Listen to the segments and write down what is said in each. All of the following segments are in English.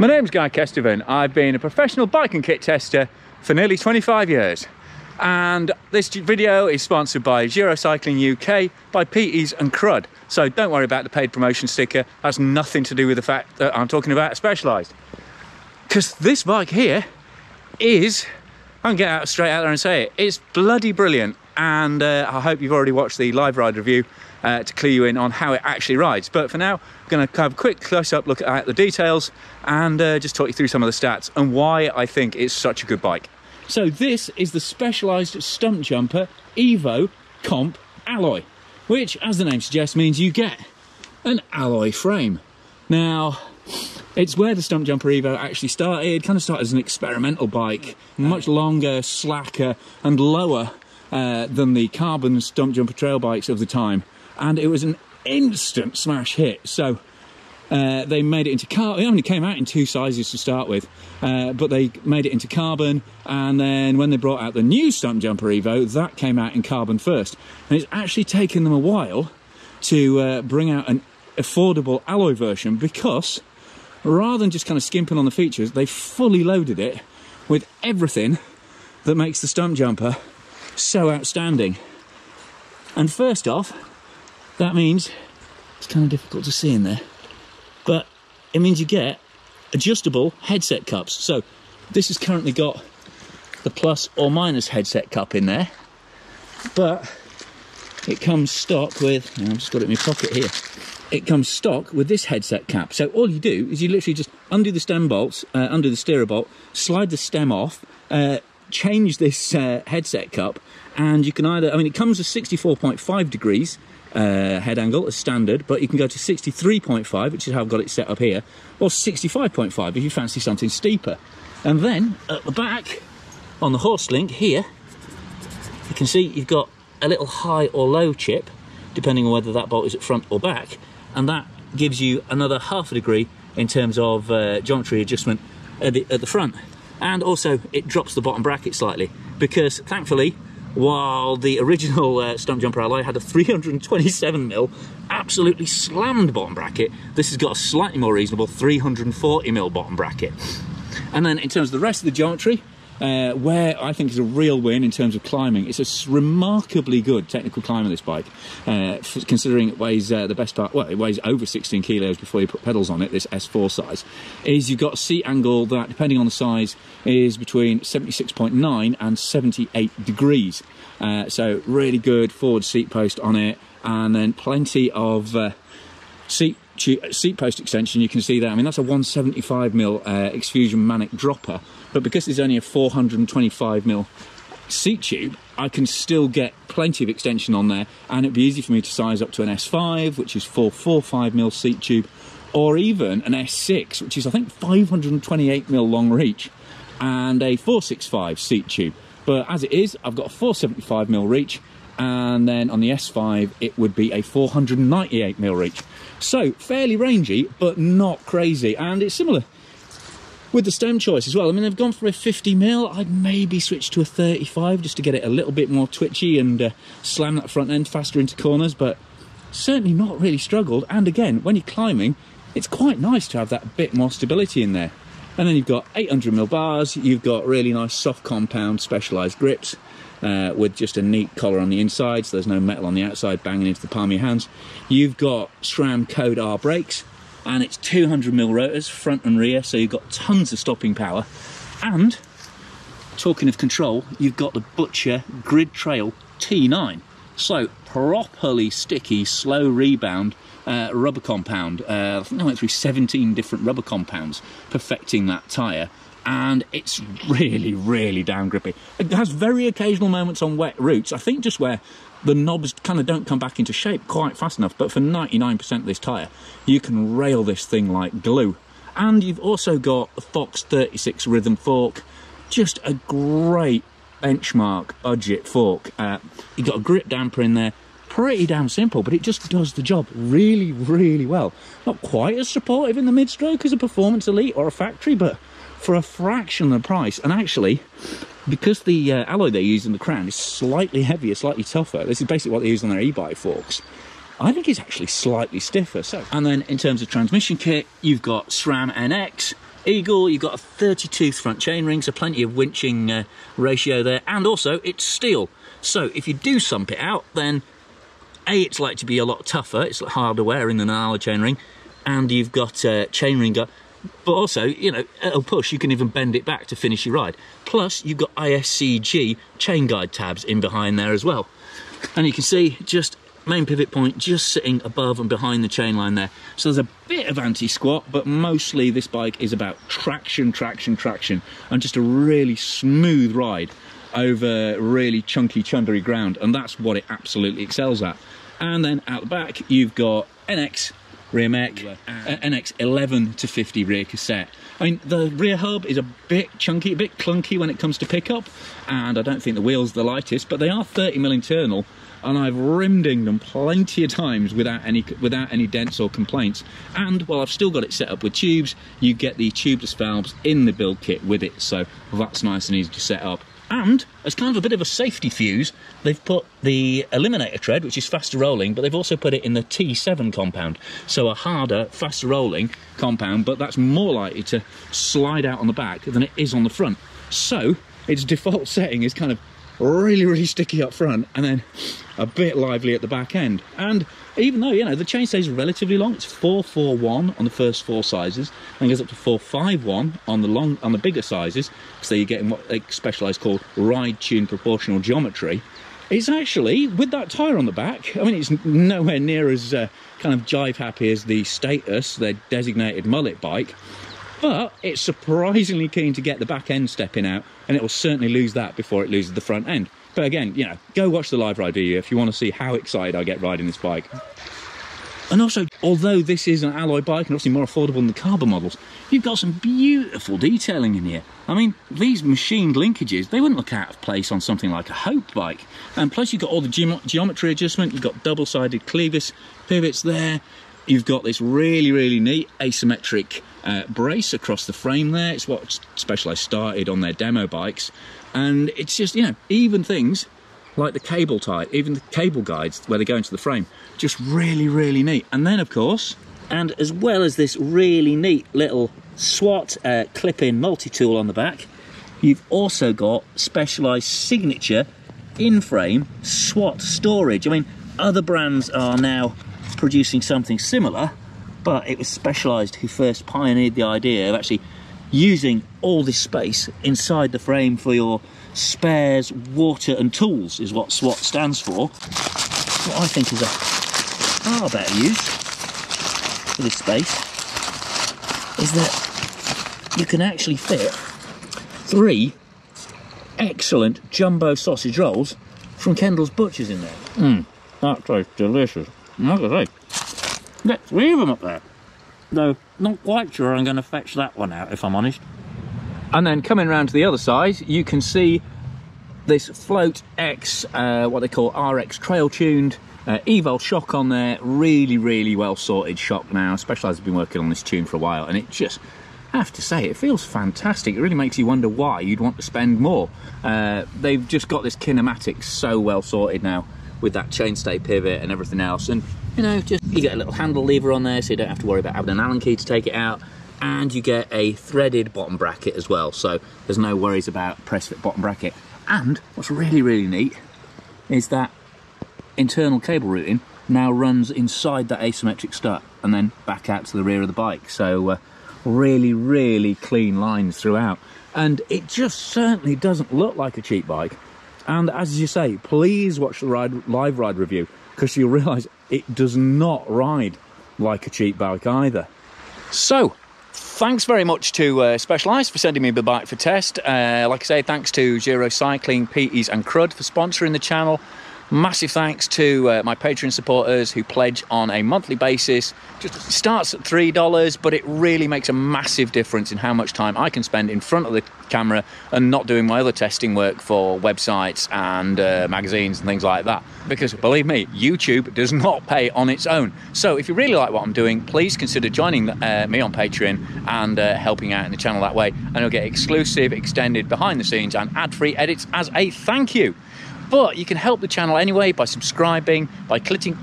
My name's Guy Kesteven. I've been a professional bike and kit tester for nearly 25 years. And this video is sponsored by Giro Cycling UK, by Peaty's and Crud. So don't worry about the paid promotion sticker. That's nothing to do with the fact that I'm talking about a Specialized. Because this bike here is, I'm going to get out straight out there and say it, it's bloody brilliant. And I hope you've already watched the live ride review to clue you in on how it actually rides. But for now, I'm going to have a quick close-up look at the details and just talk you through some of the stats and why I think it's such a good bike. So this is the Specialized Stumpjumper Evo Comp Alloy, which, as the name suggests, means you get an alloy frame. Now, it's where the Stumpjumper Evo actually started. It kind of started as an experimental bike, much longer, slacker and lower than the carbon Stumpjumper trail bikes of the time, and it was an instant smash hit. So they made it into carbon. It only came out in two sizes to start with, but they made it into carbon, and then when they brought out the new Stumpjumper Evo, that came out in carbon first. And it's actually taken them a while to bring out an affordable alloy version, because rather than just kind of skimping on the features, they fully loaded it with everything that makes the Stumpjumper so outstanding. And first off, that means it's kind of difficult to see in there, but it means you get adjustable headset cups. So this has currently got the plus or minus headset cup in there, but it comes stock with, I've just got it in my pocket here, it comes stock with this headset cap. So all you do is you literally just undo the stem bolts, undo the steerer bolt, slide the stem off, change this headset cup, and you can either, I mean, it comes with 64.5 degrees head angle as standard, but you can go to 63.5, which is how I've got it set up here, or 65.5 if you fancy something steeper. And then at the back on the horse link here, you can see you've got a little high or low chip depending on whether that bolt is at front or back, and that gives you another half a degree in terms of geometry adjustment at the front. And also it drops the bottom bracket slightly, because thankfully, while the original Stumpjumper Alloy had a 327mm absolutely slammed bottom bracket, this has got a slightly more reasonable 340mm bottom bracket. And then in terms of the rest of the geometry, where I think is a real win in terms of climbing, it's a remarkably good technical climb on this bike, considering it weighs the best part, well, it weighs over 16 kilos before you put pedals on it, this S4 size, is you've got a seat angle that, depending on the size, is between 76.9 and 78 degrees. So really good forward seat post on it, and then plenty of seat post extension. You can see that, I mean, that's a 175mm Exfusion Manic dropper, but because there's only a 425mm seat tube, I can still get plenty of extension on there, and it'd be easy for me to size up to an S5, which is 445mm seat tube, or even an S6, which is, I think, 528mm long reach, and a 465 seat tube. But as it is, I've got a 475mm reach, and then on the S5, it would be a 498mm reach. So fairly rangy, but not crazy. And it's similar with the stem choice as well. I mean, they've gone for a 50mm. I'd maybe switch to a 35 just to get it a little bit more twitchy and slam that front end faster into corners, but certainly not really struggled. And again, when you're climbing, it's quite nice to have that bit more stability in there. And then you've got 800mm bars. You've got really nice soft compound Specialized grips with just a neat collar on the inside, so there's no metal on the outside banging into the palm of your hands. You've got SRAM Code R brakes, and it's 200mm rotors, front and rear, so you've got tons of stopping power. And, talking of control, you've got the Butcher Grid Trail T9. So, properly sticky, slow rebound rubber compound. I think I went through 17 different rubber compounds perfecting that tyre. And it's really, really down grippy. It has very occasional moments on wet routes, I think just where the knobs kind of don't come back into shape quite fast enough, but for 99% of this tyre, you can rail this thing like glue. And you've also got the Fox 36 Rhythm fork, just a great benchmark budget fork. You've got a grip damper in there, pretty damn simple, but it just does the job really, really well. Not quite as supportive in the mid-stroke as a Performance Elite or a factory, but for a fraction of the price. And actually, because the alloy they use in the crown is slightly heavier, slightly tougher, this is basically what they use on their e-bike forks, I think it's actually slightly stiffer. So, and then in terms of transmission kit, you've got SRAM NX, Eagle, you've got a 30-tooth front chainring, so plenty of winching ratio there, and also it's steel. So if you do sump it out, then A, it's like to be a lot tougher, it's harder wearing than an alloy chainring, and you've got chainring up, but also, you know, it'll push, you can even bend it back to finish your ride. Plus, you've got ISCG chain guide tabs in behind there as well. And you can see just main pivot point just sitting above and behind the chain line there. So there's a bit of anti-squat, but mostly this bike is about traction, traction, traction, and just a really smooth ride over really chunky, chundery ground, and that's what it absolutely excels at. And then out the back, you've got NX rear mech, NX 11 to 50 rear cassette. I mean, the rear hub is a bit chunky, a bit clunky when it comes to pickup, and I don't think the wheels are the lightest, but they are 30mm internal, and I've rimmed them plenty of times without any dents or complaints. And while I've still got it set up with tubes, you get the tubeless valves in the build kit with it, so that's nice and easy to set up. And as kind of a bit of a safety fuse, they've put the Eliminator tread, which is faster rolling, but they've also put it in the T7 compound, so a harder, faster rolling compound, but that's more likely to slide out on the back than it is on the front. So its default setting is kind of really, really sticky up front, and then a bit lively at the back end. And even though, you know, the chainstay is relatively long, it's 441 on the first four sizes, and goes up to 451 on the bigger sizes. So you're getting what they Specialized called ride tune proportional geometry. It's actually, with that tyre on the back, I mean, it's nowhere near as kind of jive happy as the Status, their designated mullet bike, but it's surprisingly keen to get the back end stepping out, and it will certainly lose that before it loses the front end. But again, you know, go watch the live ride video if you want to see how excited I get riding this bike. And also, although this is an alloy bike and obviously more affordable than the carbon models, you've got some beautiful detailing in here. I mean, these machined linkages, they wouldn't look out of place on something like a Hope bike. And plus you've got all the geometry adjustment, you've got double-sided clevis pivots there, you've got this really, really neat asymmetric brace across the frame there. It's what Specialized started on their demo bikes. And it's just, you know, even things like the cable tie, even the cable guides where they go into the frame, just really, really neat. And then, of course, and as well as this really neat little SWAT clip-in multi-tool on the back, you've also got Specialized signature in-frame SWAT storage. I mean, other brands are now producing something similar, but it was Specialized who first pioneered the idea of actually using all this space inside the frame for your spares, water and tools, is what SWAT stands for. What I think is a far better use for this space is that you can actually fit 3 excellent jumbo sausage rolls from Kendall's Butchers in there. That tastes delicious. Like I say, get 3 of them up there. Though, not quite sure I'm going to fetch that one out, if I'm honest. And then coming round to the other side, you can see this Float X, what they call RX Trail Tuned Evol shock on there. Really, really well sorted shock now. Specialized have been working on this tune for a while, and it just, I have to say, it feels fantastic. It really makes you wonder why you'd want to spend more. They've just got this kinematics so well sorted now, with that chainstay pivot and everything else. And you know, just you get a little handle lever on there, so you don't have to worry about having an Allen key to take it out, and you get a threaded bottom bracket as well, so there's no worries about press fit bottom bracket. And what's really, really neat is that internal cable routing now runs inside that asymmetric strut and then back out to the rear of the bike, so really, really clean lines throughout. And it just certainly doesn't look like a cheap bike. And as you say, please watch the live ride review, because you'll realise it does not ride like a cheap bike either. So, thanks very much to Specialized for sending me the bike for test. Like I say, thanks to Giro Cycling, Peaty's and Crud for sponsoring the channel. Massive thanks to my Patreon supporters who pledge on a monthly basis. Just starts at $3, but it really makes a massive difference in how much time I can spend in front of the camera and not doing my other testing work for websites and magazines and things like that. Because believe me, YouTube does not pay on its own. So if you really like what I'm doing, please consider joining me on Patreon and helping out in the channel that way. And you'll get exclusive, extended, behind the scenes and ad-free edits as a thank you. But you can help the channel anyway by subscribing, by clicking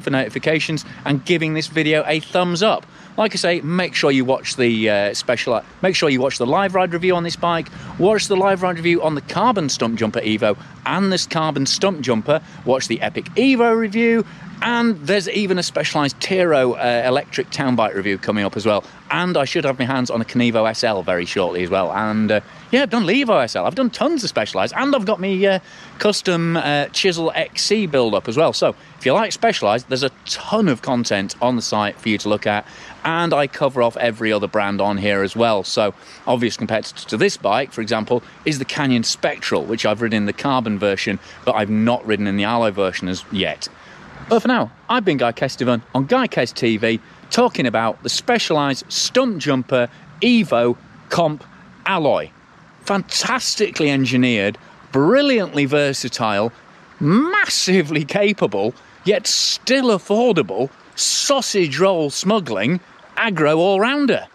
for notifications, and giving this video a thumbs up. Like I say, make sure you watch the special, make sure you watch the live ride review on this bike, watch the live ride review on the Carbon Stumpjumper Evo and this Carbon Stumpjumper, watch the Epic Evo review, and there's even a Specialized Tiro electric town bike review coming up as well. And I should have my hands on a Kenevo SL very shortly as well. And yeah, I've done Levo SL, I've done tons of Specialized, and I've got my custom Chisel XC build up as well. So if you like Specialized, there's a ton of content on the site for you to look at, and I cover off every other brand on here as well. So obvious competitor to this bike, for example, is the Canyon Spectral, which I've ridden in the carbon version, but I've not ridden in the alloy version as yet. But for now, I've been Guy Kesteven on GuyKesTV, talking about the Specialized Stumpjumper Evo Comp Alloy. Fantastically engineered, brilliantly versatile, massively capable, yet still affordable, sausage roll smuggling, aggro all-rounder.